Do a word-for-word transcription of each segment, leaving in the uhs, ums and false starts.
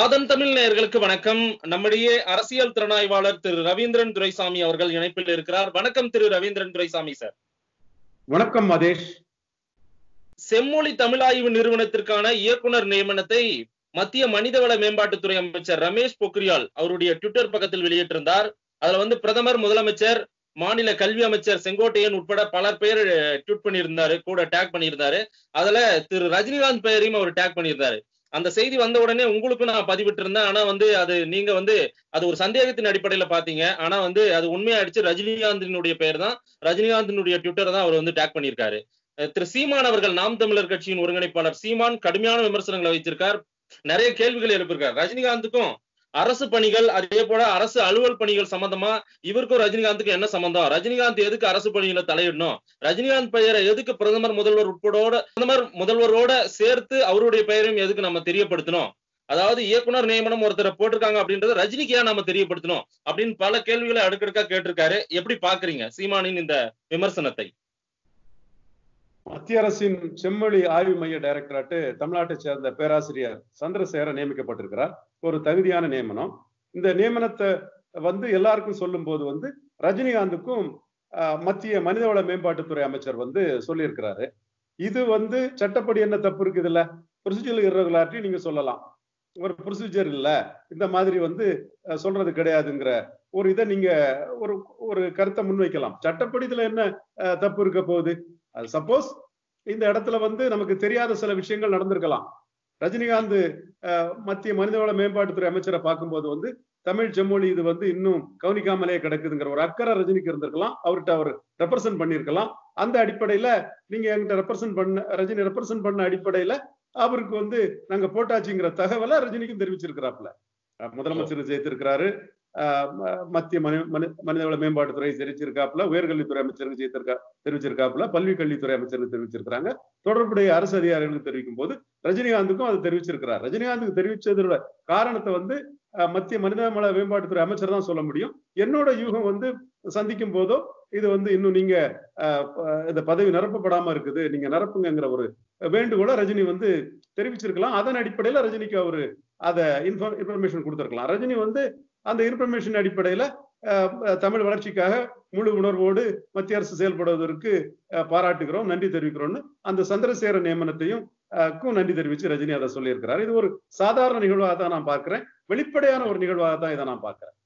ஆதன் தமிழ் நேயர்களுக்கு வணக்கம். நம்முடைய அரசியல் திறனாய்வாளர் திரு ரவீந்திரன் துரைசாமி அவர்கள் இணைப்பில் இருக்கிறார். வணக்கம் திரு ரவீந்திரன் துரைசாமி சார். வணக்கம் மதேஷ். செம்மொழி தமிழாய்வு நிறுவனத்திற்கான இயக்குனர் நியமனத்தை மத்திய மனிதவள மேம்பாட்டுத்துறை அமைச்சர் ரமேஷ் பொக்ரியால் அவருடைய ட்விட்டர் பக்கத்தில் வெளியிட்டிருந்தார். அதுல வந்து பிரதமர், முதலமைச்சர், மாநில கல்வி அமைச்சர் செங்கோட்டையன் உட்பட பலர் பெயர் ட்வீட் பண்ணியிருந்தாரு, கூட டேக் பண்ணியிருந்தாரு. அதுல திரு ரஜினிகாந்த் பெயரையும் அவர் டேக் பண்ணியிருந்தாரு. அந்த செய்தி வந்த உடனே உங்களுக்கு நான் பதிவிட்டு இருந்தேன். ஆனா வந்து அது நீங்க வந்து அது ஒரு சந்தேகத்தின் அடிப்படையில பாத்தீங்க. ஆனா வந்து அது உண்மையாயிடுச்சு, ரஜினிகாந்தினுடைய பெயர் தான், ரஜினிகாந்தினுடைய ட்விட்டர் தான் அவர் வந்து டேக் பண்ணியிருக்காரு. திரு சீமான் அவர்கள், நாம் தமிழர் கட்சியின் ஒருங்கிணைப்பாளர் சீமான், கடுமையான விமர்சனங்களை வைத்திருக்கார், நிறைய கேள்விகளை எழுப்பியிருக்கார். ரஜினிகாந்துக்கும் அரசு பணிகள், அதே போல அரசு அலுவல் பணிகள் சம்பந்தமா இவருக்கும் ரஜினிகாந்துக்கும் என்ன சம்பந்தம்? ரஜினிகாந்த் எதுக்கு அரசு பணிகளை தலையிடணும்? ரஜினிகாந்த் பெயரை எதுக்கு பிரதமர் முதல்வர் உட்படோட பிரதமர் முதல்வரோட சேர்த்து அவருடைய பெயரையும் எதுக்கு நம்ம தெரியப்படுத்தணும்? அதாவது இயக்குனர் நியமனம் ஒருத்தரை போட்டிருக்காங்க அப்படின்றத ரஜினிக்கு ஏன் நம்ம தெரியப்படுத்தணும் அப்படின்னு பல கேள்விகளை அடுக்கடுக்கா கேட்டிருக்காரு. எப்படி பாக்குறீங்க சீமானின் இந்த விமர்சனத்தை? மத்திய அரசின் செம்மொழி ஆய்வு மைய டைரக்டராட்டு தமிழ்நாட்டை சேர்ந்த பேராசிரியர் சந்திரசேகர நியமிக்கப்பட்டிருக்கிறார். ஒரு தகுதியான நியமனம். இந்த நியமனத்தை வந்து எல்லாருக்கும் சொல்லும் போது வந்து ரஜினிகாந்துக்கும் மத்திய மனிதவள மேம்பாட்டுத்துறை அமைச்சர் வந்து சொல்லியிருக்கிறாரு. இது வந்து சட்டப்படி என்ன தப்பு இருக்குது? இல்ல ப்ரொசீஜர் இர்ரெகுலாரிட்டி நீங்க சொல்லலாம், ஒரு ப்ரொசீஜர் இல்ல இந்த மாதிரி வந்து சொல்றது கிடையாதுங்கிற ஒரு இதை நீங்க ஒரு ஒரு கருத்தை முன்வைக்கலாம். சட்டப்படி இதுல என்ன தப்பு இருக்க போகுது? அது சப்போஸ் இந்த இடத்துல வந்து நமக்கு தெரியாத சில விஷயங்கள் நடந்திருக்கலாம். ரஜினிகாந்த் மத்திய மனிதவள மேம்பாட்டுத்துறை அமைச்சரை பார்க்கும்போது வந்து தமிழ் செம்மொழி இது வந்து இன்னும் கவனிக்காமலே கிடக்குதுங்கிற ஒரு அக்கறை ரஜினிக்கு இருந்திருக்கலாம். அவர்கிட்ட அவர் ரெப்ரசன்ட் பண்ணியிருக்கலாம். அந்த அடிப்படையில நீங்க என்கிட்ட ரெப்ரசன்ட் பண்ண ரஜினி ரெப்ரசன்ட் பண்ண அடிப்படையில அவருக்கு வந்து நாங்க போட்டாச்சுங்கிற தகவலை ரஜினிக்கும் தெரிவிச்சிருக்கிறாப்புல. முதலமைச்சர் ஜெயித்திருக்கிறாரு, மத்திய மனி மனி மனிதவள மேம்பாட்டுத்துறை தெரிவிச்சிருக்காப்புல, உயர்கல்வித்துறை அமைச்சருக்கு ஜெயித்திருக்கா தெரிவிச்சிருக்காப்புல, பள்ளி கல்வித்துறை அமைச்சருக்கு தெரிவிச்சிருக்கிறாங்க, தொடர்புடைய அரசு அதிகாரிகளுக்கு தெரிவிக்கும் போது ரஜினிகாந்துக்கும் அதை தெரிவிச்சிருக்கிறார். ரஜினிகாந்துக்கு தெரிவிச்சதோட காரணத்தை வந்து மத்திய மனிதவள மேம்பாட்டுத்துறை அமைச்சர் தான் சொல்ல முடியும். என்னோட யூகம் வந்து சந்திக்கும் போதோ இது வந்து இன்னும் நீங்க இந்த பதவி நிரப்பப்படாம இருக்குது, நீங்க நிரப்புங்கிற ஒரு வேண்டுகோளை ரஜினி வந்து தெரிவிச்சிருக்கலாம். அதன் அடிப்படையில ரஜினிக்கு அவரு அதை இன்ஃபர் இன்ஃபர்மேஷன் கொடுத்திருக்கலாம். ரஜினி வந்து அந்த இன்ஃபர்மேஷன் அடிப்படையில தமிழ் வளர்ச்சிக்காக முழு உணர்வோடு மத்திய அரசு செயல்படுவதற்கு பாராட்டுகிறோம், நன்றி தெரிவிக்கிறோம்னு அந்த சந்திரசேகர நியமனத்தையும் நன்றி தெரிவிச்சு ரஜினி அதை சொல்லியிருக்கிறார். இது ஒரு சாதாரண நிகழ்வாக தான் நான் பார்க்கிறேன், வெளிப்படையான ஒரு நிகழ்வாக தான் இதை நான் பார்க்கிறேன்.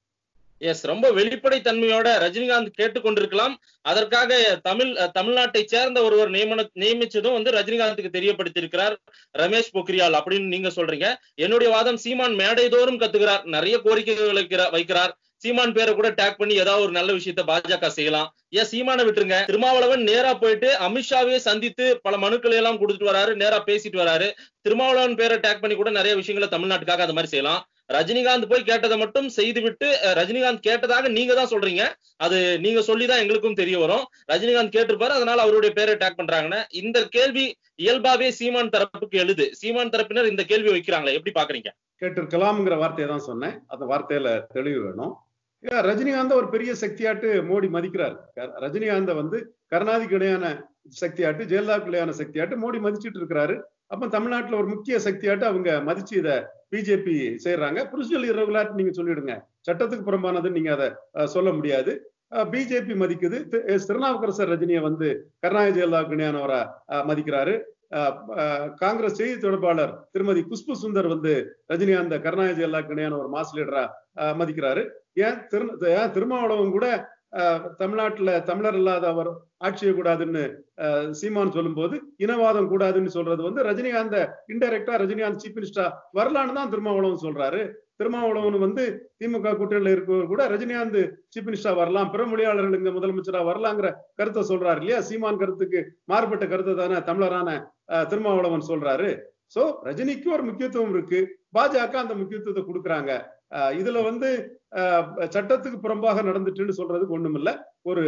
எஸ், ரொம்ப வெளிப்படை தன்மையோட ரஜினிகாந்த் கேட்டுக்கொண்டிருக்கலாம். அதற்காக தமிழ் தமிழ்நாட்டை சேர்ந்த ஒருவர் நியமன நியமிச்சதும் வந்து ரஜினிகாந்துக்கு தெரியப்படுத்தியிருக்கிறார் ரமேஷ் பொக்ரியால் அப்படின்னு நீங்க சொல்றீங்க. என்னுடைய வாதம், சீமான் மேடை தோறும் கத்துக்கிறார், நிறைய கோரிக்கைகள் வைக்கிறார். சீமான் பேரை கூட டேக் பண்ணி ஏதாவது ஒரு நல்ல விஷயத்த பாஜக செய்யலாம். ஏன் சீமானை விட்டுருங்க? திருமாவளவன் நேரா போயிட்டு அமித்ஷாவே சந்தித்து பல மனுக்களை எல்லாம் கொடுத்துட்டு வராரு, நேரா பேசிட்டு வராரு. திருமாவளவன் பேரை டேக் பண்ணி கூட நிறைய விஷயங்களை தமிழ்நாட்டுக்காக அது மாதிரி செய்யலாம். ரஜினிகாந்த் போய் கேட்டதை மட்டும் செய்து விட்டு, ரஜினிகாந்த் கேட்டதாக நீங்க தான் சொல்றீங்க, அது நீங்க சொல்லிதான் எங்களுக்கும் தெரிய வரும், ரஜினிகாந்த் கேட்டிருப்பாரு அதனால அவருடைய பேரை டேக் பண்றாங்கன்னா இந்த கேள்வி இயல்பாவே சீமான் தரப்புக்கு எழுது. சீமான் தரப்பினர் இந்த கேள்வி வைக்கிறாங்களே, எப்படி பாக்குறீங்க? கேட்டிருக்கலாம்ங்கிற வார்த்தையை தான் சொன்னேன், அந்த வார்த்தையில தெளிவு வேணும். ரஜினிகாந்த ஒரு பெரிய சக்தியாட்டு மோடி மதிக்கிறார். ரஜினிகாந்த வந்து கருணாநிதிக்கு இணையான சக்தியாட்டு, ஜெயலலிதாவுக்கு இணையான சக்தியாட்டு மோடி மதிச்சுட்டு இருக்கிறாரு. அப்ப தமிழ்நாட்டுல ஒரு முக்கிய சக்தியாட்டு அவங்க மதிச்சு இதை பிஜேபி செய்யறாங்க. புரிசுவல் இரகுலாட்டு நீங்க சொல்லிடுங்க, சட்டத்துக்கு புறம்பானதுன்னு நீங்க அதை சொல்ல முடியாது. பிஜேபி மதிக்குது. திருநாவுக்கரசர் ரஜினியை வந்து கருணாநிதி, ஜெயலலிதாவுக்கு இணையானவரா மதிக்கிறாரு. காங்கிரஸ் செய்தி தொடர்பாளர் திருமதி குஷ்பு சுந்தர் வந்து ரஜினிகாந்த கருணாநிதி, ஜெயலலிதாவுக்கு இணையான ஒரு மாஸ் லீடரா மதிக்கிறாரு. ஏன் திரு ஏன் திருமாவளவன் கூட தமிழ்நாட்டுல தமிழர் இல்லாத அவர் ஆட்சியை கூடாதுன்னு சீமான் சொல்லும் போது இனவாதம் கூடாதுன்னு சொல்றது வந்து ரஜினிகாந்த இன்டைரக்டா ரஜினிகாந்த் சீஃப் மினிஸ்டரா வரலான்னு தான் திருமாவளவன் சொல்றாரு. திருமாவளவன் வந்து திமுக கூட்டணியில இருக்கிறவர் கூட ரஜினிகாந்த் சீஃப் மினிஸ்டரா வரலாம், பிற மொழியாளர்கள் இங்க முதலமைச்சரா வரலாங்கிற கருத்தை சொல்றாரு இல்லையா? சீமான் கருத்துக்கு மாறுபட்ட கருத்தை தானே தமிழரான திருமாவளவன் சொல்றாரு. சோ ரஜினிக்கு ஒரு முக்கியத்துவம் இருக்கு, பாஜக அந்த முக்கியத்துவத்தை கொடுக்குறாங்க. இதுல வந்து சட்டத்துக்கு புறம்பாக நடந்துட்டுன்னு சொல்றதுக்கு ஒண்ணும் இல்ல, ஒரு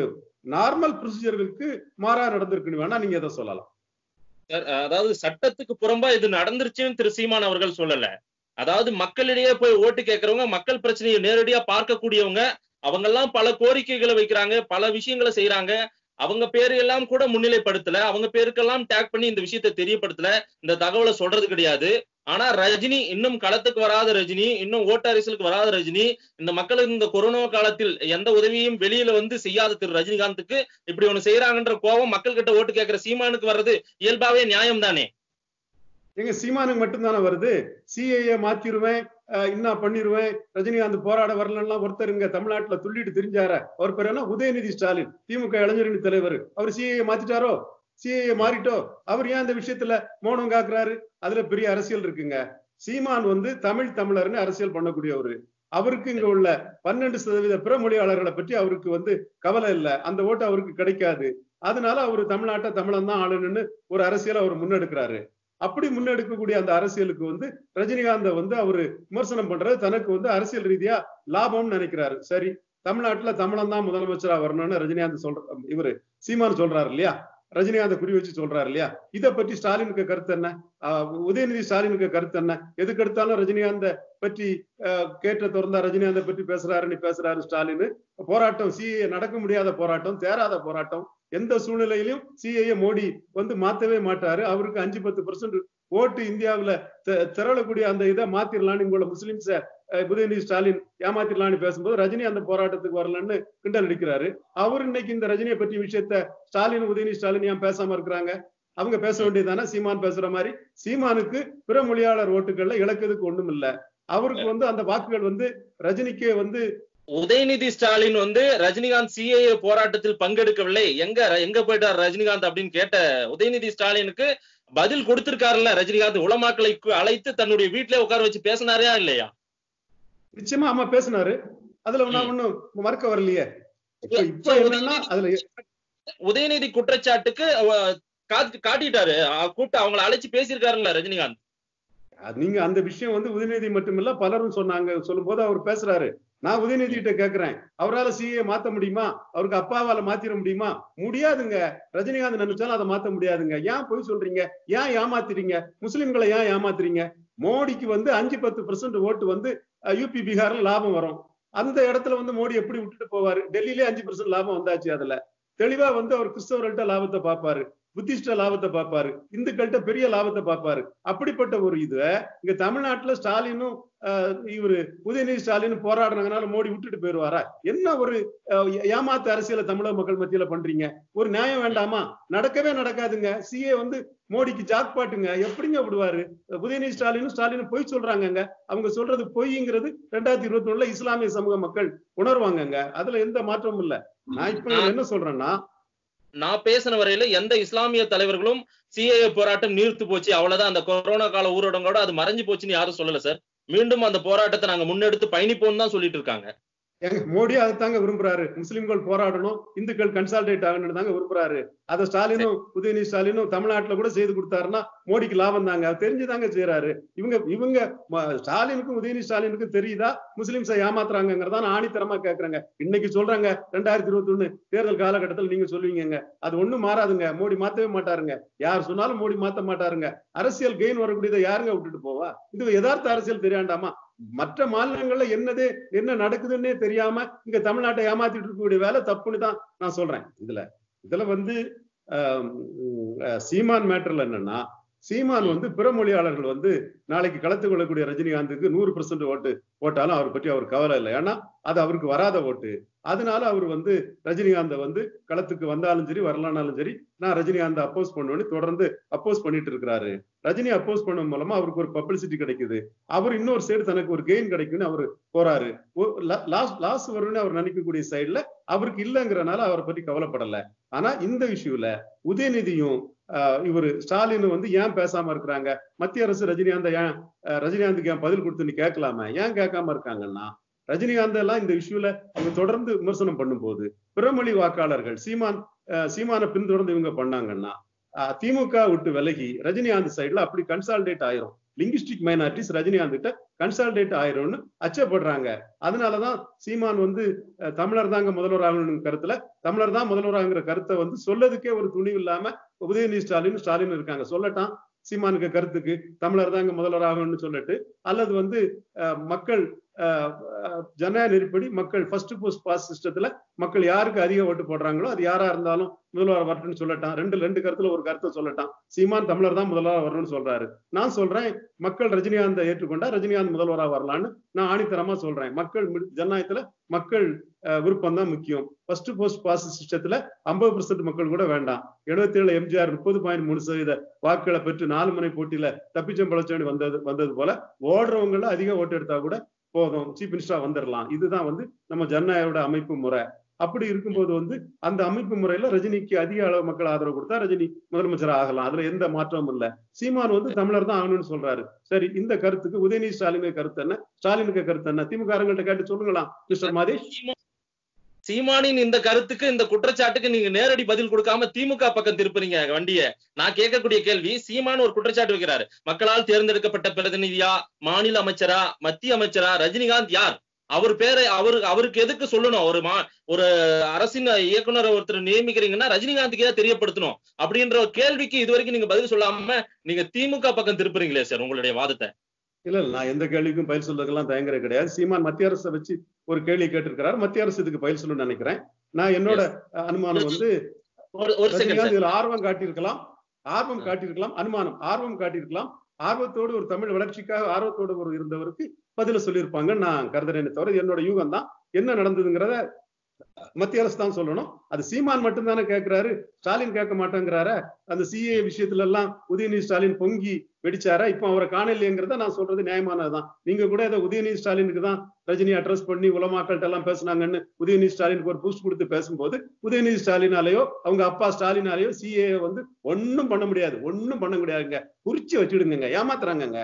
நார்மல் ப்ரொசீஜர்களுக்கு மாறா நடந்திருக்குன்னு வேணா நீங்க எதை சொல்லலாம். அதாவது சட்டத்துக்கு புறம்பா இது நடந்துருச்சுன்னு திரு சீமான் அவர்கள் சொல்லல. அதாவது மக்களிடையே போய் ஓட்டு கேட்கறவங்க, மக்கள் பிரச்சனையை நேரடியா பார்க்கக்கூடியவங்க, அவங்க எல்லாம் பல கோரிக்கைகளை வைக்கிறாங்க, பல விஷயங்களை செய்யறாங்க. அவங்க பேரு எல்லாம் கூட முன்னிலைப்படுத்தல, அவங்க பேருக்கெல்லாம் டேக் பண்ணி இந்த விஷயத்தை தெரியப்படுத்தல, இந்த தகவலை சொல்றது கிடையாது. ஆனா ரஜினி இன்னும் களத்துக்கு வராத ரஜினி இன்னும் ஓட்டரிசலுக்கு வராத ரஜினி இந்த மக்களுக்கு இந்த கொரோனா காலத்தில் எந்த உதவியும் வெளியில வந்து செய்யாத திரு ரஜினிகாந்துக்கு இப்படி ஒன்னு செய்யறாங்கன்ற கோபம் மக்கள் கிட்ட ஓட்டு கேட்கிற சீமானுக்கு வர்றது இயல்பாவே நியாயம் தானே? எங்க சீமானுக்கு மட்டும்தானே வருது? சிஏஏ மாத்திருவேன் என்ன பண்ணிருவேன் ரஜினிகாந்த் போராட வரலாம் ஒருத்தர் இங்க தமிழ்நாட்டுல துள்ளிட்டு தெரிஞ்சார அவர் பேர் என்ன உதயநிதி ஸ்டாலின், திமுக இளைஞரணி தலைவர். அவர் சிஏஏ மாத்திட்டாரோ? சிஏஏ மாறிட்டோ? அவர் ஏன் இந்த விஷயத்துல மௌனம் காக்குறாரு? அதுல பெரிய அரசியல் இருக்குங்க. சீமான் வந்து தமிழ் தமிழர்னு அரசியல் பண்ணக்கூடியவரு. அவருக்கு இங்க உள்ள பன்னெண்டு சதவீத பிற மொழியாளர்களை பற்றி அவருக்கு வந்து கவலை இல்லை. அந்த ஓட்டு அவருக்கு கிடைக்காது. அதனால அவரு தமிழ்நாட்டை தமிழன் தான் ஆளுன்னு ஒரு அரசியல் அவர் முன்னெடுக்கிறாரு. அப்படி முன்னெடுக்கக்கூடிய அந்த அரசியலுக்கு வந்து ரஜினிகாந்தை வந்து அவரு விமர்சனம் பண்றது தனக்கு வந்து அரசியல் ரீதியா லாபம்னு நினைக்கிறாரு. சரி, தமிழ்நாட்டுல தமிழன் தான் முதலமைச்சரா வரணும்னு ரஜினிகாந்த் சொல்ற இவரு சீமான் சொல்றாரு இல்லையா, ரஜினிகாந்தை குறி வச்சு சொல்றாரு இல்லையா. இதை பற்றி ஸ்டாலினுக்கு கருத்து என்ன? உதயநிதி ஸ்டாலினுக்கு கருத்து என்ன? எதுக்கு எடுத்தாலும் ரஜினிகாந்தை பற்றி கேட்ட திறந்தா ரஜினிகாந்தை பற்றி பேசுறாருன்னு பேசுறாரு ஸ்டாலின். போராட்டம் சிஏஏ நடக்க முடியாத போராட்டம், தேராத போராட்டம். எந்த சூழ்நிலையிலும் சிஏஏ மோடி வந்து மாத்தவே மாட்டாரு. அவருக்கு அஞ்சு பத்து பெர்சன்ட் ஓட்டு இந்தியாவில திரளக்கூடிய அந்த இதை மாத்திரலான்னு இங்குள்ள முஸ்லிம்ஸ உதயநிதி ஸ்டாலின் ஏமாத்திரலான்னு பேசும்போது ரஜினி அந்த போராட்டத்துக்கு வரலன்னு கிண்டல் அடிக்கிறாரு. அவரு இன்னைக்கு இந்த ரஜினியை பற்றி விஷயத்த ஸ்டாலின் உதயநிதி ஸ்டாலின் ஏன் பேசாம இருக்கிறாங்க? அவங்க பேச வேண்டியதானே? சீமான் பேசுற மாதிரி சீமானுக்கு பிற மொழியாளர் ஓட்டுகள்ல இழக்கிறதுக்கு ஒண்ணும் இல்ல. அவருக்கு வந்து அந்த வாக்குகள் வந்து ரஜினிக்கே வந்து உதயநிதி ஸ்டாலின் வந்து ரஜினிகாந்த் சிஏஏ போராட்டத்தில் பங்கெடுக்கவில்லை, எங்க எங்க போயிட்டார் ரஜினிகாந்த் அப்படின்னு கேட்ட உதயநிதி ஸ்டாலினுக்கு பதில் கொடுத்திருக்காருல்ல ரஜினிகாந்த். உலமாக்களை அழைத்து தன்னுடைய வீட்டுல உட்கார வச்சு பேசினாரா இல்லையா? நிச்சயமா ஆமா பேசினாரு. அதுல நான் ஒண்ணும் மறக்க வரலையே. உதயநிதி குற்றச்சாட்டுக்கு காட்டிட்டாரு, கூப்பிட்டு அவங்களை அழைச்சு பேசியிருக்காருல்ல ரஜினிகாந்த். நீங்க அந்த விஷயம் வந்து உதயநிதி மட்டுமில்ல பலரும் சொன்னாங்க. சொல்லும் போது அவர் பேசுறாரு. நான் உதயநிதி கிட்ட கேட்கிறேன், அவரால் சிஏ மாத்த முடியுமா? அவருக்கு அப்பாவால மாத்திர முடியுமா? முடியாதுங்க. ரஜினிகாந்த் நினைச்சாலும் அதை மாத்த முடியாதுங்க. ஏன் போய் சொல்றீங்க? ஏன் ஏமாத்துறீங்க? முஸ்லிம்களை ஏன் ஏமாத்துறீங்க? மோடிக்கு வந்து அஞ்சு பத்து பெர்சன்ட் ஓட்டு வந்து யூபி பீகார்ல லாபம் வரும். அந்த இடத்துல வந்து மோடி எப்படி விட்டுட்டு போவாரு? டெல்லியிலே அஞ்சு பெர்சன்ட் லாபம் வந்தாச்சு. அதுல தெளிவா வந்து அவர் கிறிஸ்தவர்கள்ட்ட லாபத்தை பார்ப்பாரு, புத்திஸ்ட லாபத்தை பார்ப்பாரு, இந்துக்கள்கிட்ட பெரிய லாபத்தை பார்ப்பாரு. அப்படிப்பட்ட ஒரு இது இங்க தமிழ்நாட்டுல ஸ்டாலினும் இவரு உதயநிதி ஸ்டாலின் போராடுறதுனால மோடி விட்டுட்டு போயிடுவாரா? என்ன ஒரு ஏமாத்து அரசியல தமிழக மக்கள் மத்தியில பண்றீங்க? ஒரு நியாயம் வேண்டாமா? நடக்கவே நடக்காதுங்க. சிஏ வந்து மோடிக்கு ஜாக் பாட்டுங்க. எப்படிங்க விடுவாரு? உதயநிதி ஸ்டாலினும் ஸ்டாலினும் பொய் சொல்றாங்கங்க. அவங்க சொல்றது பொய்ங்கிறது ரெண்டாயிரத்தி இருபத்தி ஒண்ணுல இஸ்லாமிய சமூக மக்கள் உணர்வாங்கங்க. அதுல எந்த மாற்றமும் இல்ல. நான் இப்ப என்ன சொல்றேன்னா, நான் பேசின வரையில எந்த இஸ்லாமிய தலைவர்களும் சிஏஏ போராட்டம் நீர்த்து போச்சு அவ்வளவுதான் அந்த கொரோனா கால ஊரடங்கோட அது மறைஞ்சு போச்சுன்னு யாரும் சொல்லல சார். மீண்டும் அந்த போராட்டத்தை நாங்க முன்னெடுத்து பயணிப்போம் தான் சொல்லிட்டு இருக்காங்க. மோடி அதை தாங்க விரும்புறாரு. முஸ்லிம்கள் போராடணும், இந்துக்கள் கன்சால்டேட் ஆகணும்னு தாங்க விரும்புறாரு. அதை ஸ்டாலினும் உதயநிதி ஸ்டாலினும் தமிழ்நாட்டுல கூட செய்து கொடுத்தாருன்னா மோடிக்கு லாபம் தாங்க. தெரிஞ்சுதாங்க செய்யறாரு. இவங்க இவங்க ஸ்டாலினுக்கும் உதயநிதி ஸ்டாலினுக்கும் தெரியுதா முஸ்லிம்ஸை ஏமாத்துறாங்கிறதான் ஆணித்தரமா கேட்கறாங்க. இன்னைக்கு சொல்றாங்க ரெண்டாயிரத்தி இருபத்தி ஒண்ணு தேர்தல் காலகட்டத்தில் நீங்க சொல்லுவீங்க. அது ஒண்ணும் மாறாதுங்க. மோடி மாத்தவே மாட்டாருங்க. யார் சொன்னாலும் மோடி மாத்த மாட்டாருங்க. அரசியல் கெயின் வரக்கூடியதை யாருங்க விட்டுட்டு போவா? இது யதார்த்த அரசியல் தெரியாண்டாமா? மற்ற மாநிலங்கள்ல என்னது என்ன நடக்குதுன்னே தெரியாம இங்க தமிழ்நாட்டை ஏமாத்திட்டு இருக்கக்கூடிய வேலை தப்புன்னு தான் நான் சொல்றேன். இதுல இதுல வந்து சீமான் மேட்டர்ல என்னன்னா, சீமான் வந்து பிற மொழியாளர்கள் வந்து நாளைக்கு கலந்து கொள்ளக்கூடிய ரஜினிகாந்துக்கு நூறு பெர்சன்ட் ஓட்டு போட்டாலும் அவரை பற்றி அவர் கவலை இல்லை. ஏன்னா அது அவருக்கு வராத ஓட்டு. அதனால அவர் வந்து ரஜினிகாந்தை வந்து களத்துக்கு வந்தாலும் சரி வரலானாலும் சரி நான் ரஜினிகாந்தை அப்போஸ் பண்ணுவேன்னு தொடர்ந்து அப்போஸ் பண்ணிட்டு இருக்கிறாரு. ரஜினி அப்போஸ் பண்ண மூலமா அவருக்கு ஒரு பப்ளிசிட்டி கிடைக்குது. அவர் இன்னொரு சைடு தனக்கு ஒரு கெயின் கிடைக்குன்னு அவரு போறாரு. லாஸ் லாஸ் வரும்னு அவர் நினைக்கக்கூடிய சைடுல அவருக்கு இல்லைங்கிறனால அவரை பற்றி கவலைப்படலை. ஆனா இந்த இஷ்யூல உதயநிதியும் இவரு ஸ்டாலின் வந்து ஏன் பேசாம இருக்கிறாங்க? மத்திய அரசு ரஜினிகாந்தை ஏன் ரஜினிகாந்துக்கு ஏன் பதில் கொடுத்துன்னு கேட்கலாம? ஏன் கேட்காம இருக்காங்கன்னா, ரஜினிகாந்த் எல்லாம் இந்த இஷ்யூல அவங்க தொடர்ந்து விமர்சனம் பண்ணும் போது பிறமொழி வாக்காளர்கள் சீமான் சீமான பின்தொடர்ந்து இவங்க பண்ணாங்கன்னா திமுக விட்டு விலகி ரஜினிகாந்த் சைடுல அப்படி கன்சால்டேட் ஆயிரும். லிங்குஸ்டிக் மைனாரிட்டிஸ் ரஜினிகாந்த் கிட்ட கன்சால்டேட் ஆயிரும்னு அச்சப்படுறாங்க. அதனாலதான் சீமான் வந்து தமிழர் தாங்க முதல்வர் ஆகணும்னு கருத்துல தமிழர் தான் முதல்வராகிற கருத்தை வந்து சொல்லதுக்கே ஒரு துணிவு இல்லாம உதயநிதி ஸ்டாலின் ஸ்டாலின் இருக்காங்க. சொல்லட்டான் சீமானுக்கு கருத்துக்கு தமிழர் தாங்க முதல்வர் ஆகணும்னு சொல்லிட்டு, அல்லது வந்து மக்கள் जनपड़ी मकल फर्स्ट पोस्ट पास सिस्टम मकल यारुक्कु अधिक वोट्टु पोडुरांगलो अदु यारा इरुंदालुम मुदलवार वरनुन्नु सोल्लट्टान रेंडु रेंडु करुत्तुल ओरु करु सोल्लट्टान सीमान तमिलर दान मुदलवार वरनुन्नु सोल्रारु नान सोल्रेन मकल रजनीकांत एट्टुकोंडा रजनीकांत मुदलवारा वरलानु नान आणितरमा सोल्रेन मकल जननायत्तुल मकल विरुपम दान मुख्यम फर्स्ट पोस्ट पास सिस्टम ஐம்பது சதவீதம் மக்கள் கூட வேண்டாம் எழுபத்தி ஏழு எம்ஜிஆர் முப்பது புள்ளி மூன்று சதவீதம் வாக்குகளை பெற்று நாலு முனை போட்டியில தப்பிச்சம் பழச்சோடி வந்தது வந்தது போல ஓடுறவங்கள அதிக ஓட்டு எடுத்தா கூட போதும் சீஃப் மினிஸ்டரா வந்திரலாம் இதுதான் வந்து நம்ம ஜனநாயகோட அமைப்பு முறை அப்படி இருக்கும்போது வந்து அந்த அமைப்பு முறையில ரஜினிக்கு அதிக அளவு மக்கள் ஆதரவு கொடுத்தா ரஜினி முதலமைச்சர் ஆகலாம் அதுல எந்த மாற்றமும் இல்ல சீமான் வந்து தமிழர் தான் ஆகணும்னு சொல்றாரு சரி இந்த கருத்துக்கு உதயநிதி ஸ்டாலினுடைய கருத்து என்ன ஸ்டாலினுடைய கருத்து என்ன திமுககாரங்கள்ட்ட கேட்டு சொல்லுங்களாம் மிஸ்டர் மாதேஷ் சீமானின் இந்த கருத்துக்கு இந்த குற்றச்சாட்டுக்கு நீங்க நேரடி பதில் கொடுக்காம திமுக பக்கம் திருப்புறீங்க வண்டியை நான் கேட்கக்கூடிய கேள்வி சீமான் ஒரு குற்றச்சாட்டு வைக்கிறாரு மக்களால் தேர்ந்தெடுக்கப்பட்ட பிரதிநிதியா மாநில அமைச்சரா மத்திய அமைச்சரா ரஜினிகாந்த் யார் அவர் பேரை அவரு அவருக்கு எதுக்கு சொல்லணும் ஒரு மா ஒரு அரசின் இயக்குனர் ஒருத்தர் நியமிக்கிறீங்கன்னா ரஜினிகாந்துக்கே தெரியப்படுத்தணும் அப்படின்ற ஒரு கேள்விக்கு இது வரைக்கும் நீங்க பதில் சொல்லாம நீங்க திமுக பக்கம் திருப்புறீங்களே சார் உங்களுடைய வாதத்தை இல்ல இல்ல நான் எந்த கேள்விக்கும் பயில் சொல்றதுக்கெல்லாம் தயங்குறது கிடையாது சீமான் மத்திய அரசை வச்சு ஒரு கேள்வி கேட்டிருக்கிறார் மத்திய அரசு இதுக்கு பயில் சொல்லணும்னு நினைக்கிறேன் நான் என்னோட அனுமானம் வந்து இதுல ஆர்வம் காட்டியிருக்கலாம் ஆர்வம் காட்டியிருக்கலாம் அனுமானம் ஆர்வம் காட்டியிருக்கலாம் ஆர்வத்தோடு ஒரு தமிழ் வளர்ச்சிக்காக ஆர்வத்தோடு ஒரு இருந்தவருக்கு பதில சொல்லியிருப்பாங்கன்னு நான் கருதுறேன்னு தவிர என்னோட யூகம் தான் என்ன நடந்ததுங்கிறத மத்திய அரசு தான் சொல்லணும் அது சீமான் மட்டும்தானே கேட்கிறாரு ஸ்டாலின் கேட்க மாட்டேங்கிறார அந்த சிஏ விஷயத்துல எல்லாம் உதயநிதி ஸ்டாலின் பொங்கி வெடிச்சாரா இப்ப அவரை காணலையேங்கிறத நான் சொல்றது நியாயமானதுதான் நீங்க கூட ஏதோ உதயநிதி ஸ்டாலினுக்கு தான் ரஜினி அட்ரஸ் பண்ணி உலமாக்கள்கிட்ட எல்லாம் பேசினாங்கன்னு உதயநிதி ஸ்டாலினுக்கு ஒரு பூஸ்ட் கொடுத்து பேசும்போது உதயநிதி ஸ்டாலினாலேயோ அவங்க அப்பா ஸ்டாலினாலேயோ சிஏ வந்து ஒன்னும் பண்ண முடியாது ஒன்னும் பண்ண முடியாதுங்க குறிச்சு வச்சுடுங்க ஏமாத்துறாங்க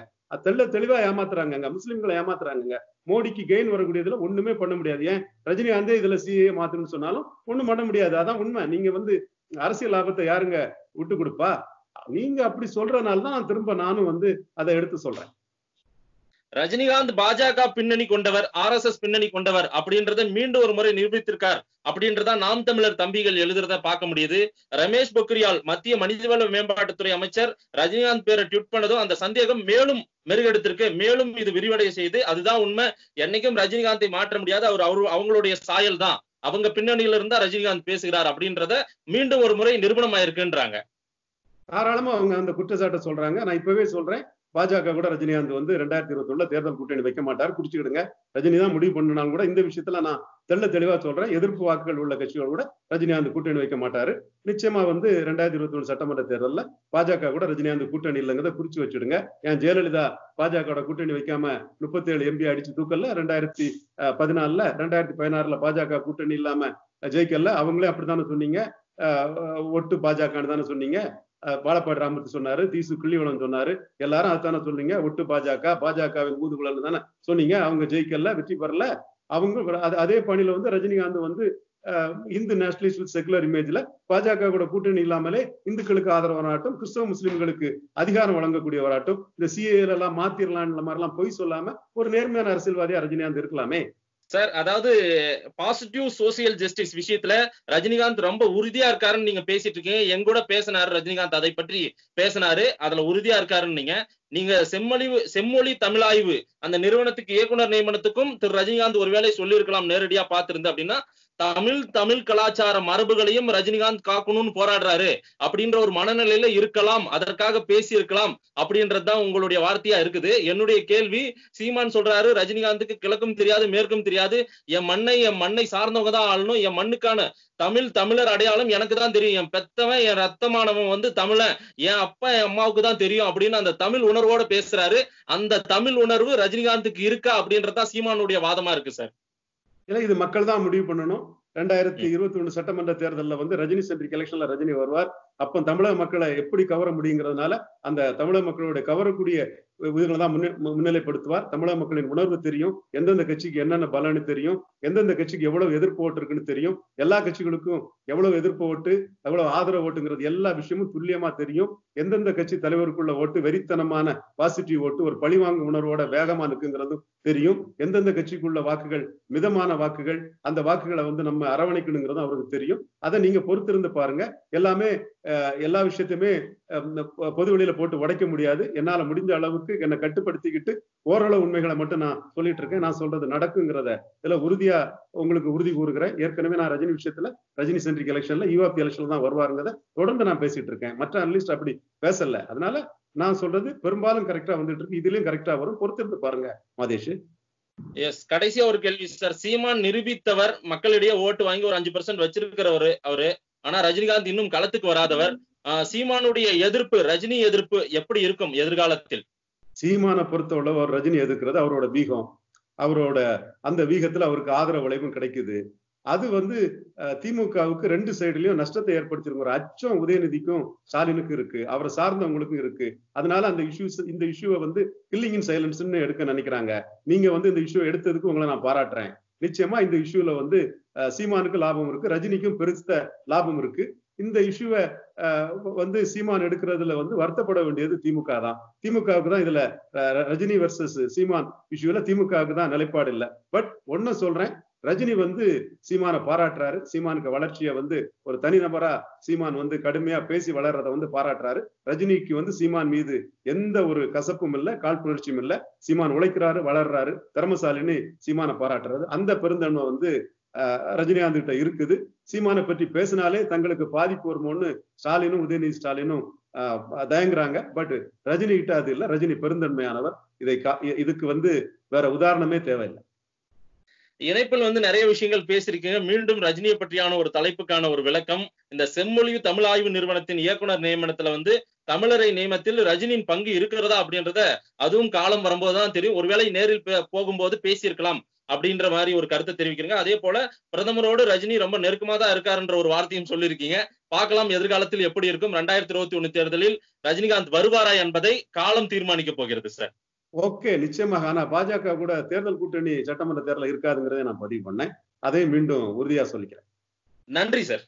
தெள்ள தெளிவா ஏமாத்துறாங்க முஸ்லிம்களை ஏமாத்துறாங்க மோடிக்கு கெயின் வரக்கூடியதுல ஒண்ணுமே பண்ண முடியாது ஏன் ரஜினிகாந்தே இதுல சிஏ மாத்தணும்னு சொன்னாலும் ஒண்ணும் பண்ண முடியாது அதான் உண்மை நீங்க வந்து அரசியல் லாபத்தை யாருங்க விட்டு கொடுப்பா நீங்க அப்படி சொல்றதுனாலதான் நான் திரும்ப நானும் வந்து அதை எடுத்து சொல்றேன் ரஜினிகாந்த் பாஜக பின்னணி கொண்டவர் ஆர் எஸ் எஸ் பின்னணி கொண்டவர் அப்படின்றத மீண்டும் ஒரு முறை நிரூபித்திருக்கார் அப்படின்றதான் நாம் தமிழர் தம்பிகள் எழுதுறத பார்க்க முடியுது ரமேஷ் பொக்ரியால் மத்திய மனிதவள மேம்பாட்டுத்துறை அமைச்சர் ரஜினிகாந்த் பேரை ட்வீட் பண்ணதும் அந்த சந்தேகம் மேலும் மெருகெடுத்திருக்கு மேலும் இது விரிவடைய செய்து அதுதான் உண்மை என்னைக்கும் ரஜினிகாந்தை மாற்ற முடியாது அவர் அவரு அவங்களுடைய சாயல் தான் அவங்க பின்னணியில இருந்தா ரஜினிகாந்த் பேசுகிறார் அப்படின்றத மீண்டும் ஒரு முறை நிரூபணமாயிருக்குன்றாங்க தாராளமா அவங்க அந்த குற்றச்சாட்டை சொல்றாங்க நான் இப்பவே சொல்றேன் பாஜக கூட ரஜினிகாந்த் வந்து ரெண்டாயிரத்தி இருபத்தி ஒண்ணுல தேர்தல் கூட்டணி வைக்க மாட்டார் குடிச்சுக்கிடுங்க ரஜினி தான் முடிவு பண்ணனாலும் கூட இந்த விஷயத்துல நான் தெள்ள தெளிவா சொல்றேன் எதிர்ப்பு வாக்குகள் உள்ள கட்சிகள் கூட ரஜினிகாந்த் கூட்டணி வைக்க மாட்டாரு நிச்சயமா வந்து ரெண்டாயிரத்தி இருபத்தி ஒண்ணு சட்டமன்ற தேர்தலில் பாஜக கூட ரஜினிகாந்த் கூட்டணி இல்லைங்கிறத குறிச்சு வச்சுடுங்க ஏன் ஜெயலலிதா பாஜக கூட்டணி வைக்காம முப்பத்தி ஏழு எம்பி அடிச்சு தூக்கல ரெண்டாயிரத்தி பதினாலுல ரெண்டாயிரத்தி பதினாறுல பாஜக கூட்டணி இல்லாம ஜெயிக்கல அவங்களே அப்படித்தானே சொன்னீங்க ஒட்டு பாஜகன்னு தானே சொன்னீங்க பாலப்பாடி ராமத்து சொன்னாரு தீசு கிள்ளிவளம் சொன்னாரு எல்லாரும் அதுதானே சொன்னீங்க ஒட்டு பாஜக பாஜகவின் ஊதுகுழல் தானே சொன்னீங்க அவங்க ஜெயிக்கல வெற்றி பெறல அவங்க அதே பணியில வந்து ரஜினிகாந்த் வந்து இந்து நேஷனலிஸ்ட் வித் செகுலர் இமேஜ்ல பாஜக கூட கூட்டணி இல்லாமலே இந்துக்களுக்கு ஆதரவானாட்டும் கிறிஸ்தவ முஸ்லிம்களுக்கு அதிகாரம் வழங்கக்கூடியவராட்டும் இந்த சிஏல எல்லாம் மாத்திரலாம் மாதிரி எல்லாம் பொய் சொல்லாம ஒரு நேர்மையான அரசியல்வாதியா ரஜினிகாந்த் இருக்கலாமே சார் அதாவது பாசிட்டிவ் சோசியல் ஜஸ்டிஸ் விஷயத்துல ரஜினிகாந்த் ரொம்ப உறுதியா இருக்காருன்னு நீங்க பேசிட்டு இருக்கீங்க எங்க கூட பேசினாரு ரஜினிகாந்த் அதை பற்றி பேசினாரு அதுல உறுதியா இருக்காருன்னு நீங்க நீங்க செம்மொழிவு செம்மொழி தமிழாய்வு அந்த நிறுவனத்துக்கு இயக்குனர் நியமனத்துக்கும் திரு ரஜினிகாந்த் ஒருவேளை சொல்லியிருக்கலாம் நேரடியா பார்த்திருந்தா அப்படின்னா தமிழ் தமிழ் கலாச்சார மரபுகளையும் ரஜினிகாந்த் காக்கணும்னு போராடுறாரு அப்படின்ற ஒரு மனநிலையில இருக்கலாம் அதற்காக பேசியிருக்கலாம் அப்படின்றதுதான் உங்களுடைய வார்த்தையா இருக்குது என்னுடைய கேள்வி சீமான் சொல்றாரு ரஜினிகாந்துக்கு கிழக்கும் தெரியாது மேற்கும் தெரியாது என் மண்ணை என் மண்ணை சார்ந்தவங்க தான் ஆளணும் என் மண்ணுக்கான தமிழ் தமிழர் அடையாளம் எனக்கு தான் தெரியும் என் பெத்தவன் என் ரத்தமானவன் வந்து தமிழன் என் அப்பா என் அம்மாவுக்கு தான் தெரியும் அப்படின்னு அந்த தமிழ் உணர்வோட பேசுறாரு அந்த தமிழ் உணர்வு ரஜினிகாந்துக்கு இருக்கா அப்படின்றதான் சீமானுடைய வாதமா இருக்கு சார் இல்ல இது மக்கள் தான் முடிவு பண்ணணும் ரெண்டாயிரத்தி இருபத்தி ஒண்ணு சட்டமன்ற தேர்தலில் வந்து ரஜினி சென்ட்ரிக் எலெக்ஷன்ல ரஜினி வருவார் அப்ப தமிழக மக்களை எப்படி கவர முடியுங்கிறதுனால அந்த தமிழக மக்களுடைய கவரக்கூடிய இதுகளை தான் முன்னிலைப்படுத்துவார் தமிழக மக்களின் உணர்வு தெரியும் எந்தெந்த கட்சிக்கு என்னென்ன பலன்னு தெரியும் எந்தெந்த கட்சிக்கு எவ்வளவு எதிர்ப்பு ஓட்டு இருக்குன்னு தெரியும் எல்லா கட்சிகளுக்கும் எவ்வளவு எதிர்ப்பு ஓட்டு எவ்வளவு ஆதரவு ஓட்டுங்கிறது எல்லா விஷயமும் துல்லியமா தெரியும் எந்தெந்த கட்சி தலைவருக்குள்ள ஓட்டு வெறித்தனமான பாசிட்டிவ் ஓட்டு ஒரு பழிவாங்கும் உணர்வோட வேகமா இருக்குங்கிறதும் தெரியும் எந்தெந்த கட்சிக்குள்ள வாக்குகள் மிதமான வாக்குகள் அந்த வாக்குகளை வந்து நம்ம அரவணைக்கணுங்கிறதும் அவருக்கு தெரியும் அதை நீங்க பொறுத்திருந்து பாருங்க எல்லாமே எல்லா விஷயத்தையுமே பொது வெளியில போட்டு உடைக்க முடியாது. என்னால முடிஞ்ச அளவுக்கு என்னை கட்டுப்படுத்திக்கிட்டு ஓரளவு உண்மைகளை மட்டும் நான் சொல்லிட்டு இருக்கேன். நான் சொல்றது நடக்குங்கிறத இதுல உறுதியா உங்களுக்கு உறுதி கூறுகிறேன். ஏற்கனவே நான் ரஜினி விஷயத்துல ரஜினி சென்ட்ரிக் எலெக்ஷன்ல யூஆர்பி எலெக்ஷன்ல தான் வருவாருங்கிறத தொடர்ந்து நான் பேசிட்டு இருக்கேன். மற்ற அனலிஸ்ட் அப்படி பேசல. அதனால நான் சொல்றது பெரும்பாலும் கரெக்டா வந்துட்டு இருக்கு. இதுலயும் கரெக்டா வரும், பொறுத்திருந்து பாருங்க மாதேஷ். எஸ், கடைசியா ஒரு கேள்வி சார். சீமான் நிரூபித்தவர், மக்களிடையே ஓட்டு வாங்கி ஒரு அஞ்சு பெர்சென்ட் வச்சிருக்கிறவரு அவரு. ஆனா ரஜினிகாந்த் இன்னும் களத்துக்கு வராதவர். சீமானுடைய எதிர்ப்பு, ரஜினி எதிர்ப்பு எப்படி இருக்கும் எதிர்காலத்தில்? சீமானை பொறுத்தவரை அவர் ரஜினி எதிர்க்கிறது அவரோட வீகம், அவரோட அந்த வீகத்துல அவருக்கு ஆதரவு வளைவும் கிடைக்குது. அது வந்து திமுகவுக்கு ரெண்டு சைடுலயும் நஷ்டத்தை ஏற்படுத்திருக்கிற அச்சம் உதயநிதிக்கும் ஸ்டாலினுக்கு இருக்கு, அவரை சார்ந்தவங்களுக்கும் இருக்கு. அதனால அந்த இஷ்யூஸ் இந்த இஷ்யூவை வந்து கில்லிங் இன் சைலன்ஸ்ன்னு எடுக்க நினைக்கிறாங்க. நீங்க வந்து இந்த இஷ்யூ எடுத்ததுக்கு உங்களை நான் பாராட்டுறேன். நிச்சயமா இந்த இஷ்யூல வந்து சீமானுக்கு லாபம் இருக்கு, ரஜினிக்கும் பெருத்த லாபம் இருக்கு. இந்த இஷ்யூவை வந்து சீமான் எடுக்கிறதுல வந்து வருத்தப்பட வேண்டியது திமுக தான். திமுகவுக்கு தான் இதுல ரஜினி வர்சஸ் சீமான் இஷ்யூல திமுகவுக்கு தான் நிலைப்பாடு இல்லை. பட் ஒன்னும் சொல்றேன், ரஜினி வந்து சீமானை பாராட்டுறாரு, சீமானுக்கு வளர்ச்சியை வந்து ஒரு தனிநபரா சீமான் வந்து கடுமையா பேசி வளர்றத வந்து பாராட்டுறாரு. ரஜினிக்கு வந்து சீமான் மீது எந்த ஒரு கசப்பும் இல்லை, காழ்ப்புணர்ச்சியும் இல்லை. சீமான் உழைக்கிறாரு, வளர்றாரு, திறமசாலின்னு சீமானை பாராட்டுறாரு. அந்த பெருந்தன்மை வந்து ரஜினிகாந்த் கிட்ட இருக்குது. சீமானை பற்றி பேசினாலே தங்களுக்கு பாதிப்பு வருமோன்னு ஸ்டாலினும் உதயநிதி ஸ்டாலினும் தயங்குறாங்க. பட் ரஜினி கிட்ட அது இல்லை. ரஜினி பெருந்தன்மையானவர். இதை இதுக்கு வந்து வேற உதாரணமே தேவையில்லை. இணைப்பில் வந்து நிறைய விஷயங்கள் பேசியிருக்கீங்க. மீண்டும் ரஜினியை பற்றியான ஒரு தலைப்புக்கான ஒரு விளக்கம். இந்த செம்மொழி தமிழ் ஆய்வு நிறுவனத்தின் இயக்குனர் நியமனத்துல வந்து தமிழரை நியமனத்தில் ரஜினியின் பங்கு இருக்கிறதா அப்படின்றத அதுவும் காலம் வரும்போதுதான் தெரியும். ஒருவேளை நேரில் போகும்போது பேசியிருக்கலாம் அப்படின்ற மாதிரி ஒரு கருத்தை தெரிவிக்கிறீங்க. அதே போல பிரதமரோடு ரஜினி ரொம்ப நெருக்கமா தான் இருக்காருன்ற ஒரு வார்த்தையும் சொல்லியிருக்கீங்க. பார்க்கலாம் எதிர்காலத்தில் எப்படி இருக்கும். ரெண்டாயிரத்தி இருபத்தி ஒண்ணு தேர்தலில் ரஜினிகாந்த் வருவாரா என்பதை காலம் தீர்மானிக்க போகிறது சார். ஓகே, நிச்சயமாக. ஆனா பாஜக கூட தேர்தல் கூட்டணி சட்டமன்ற தேர்தல் இருக்காதுங்கிறத நான் பதிவு பண்ணேன். அதையும் மீண்டும் உறுதியா சொல்லிக்கிறேன். நன்றி சார்.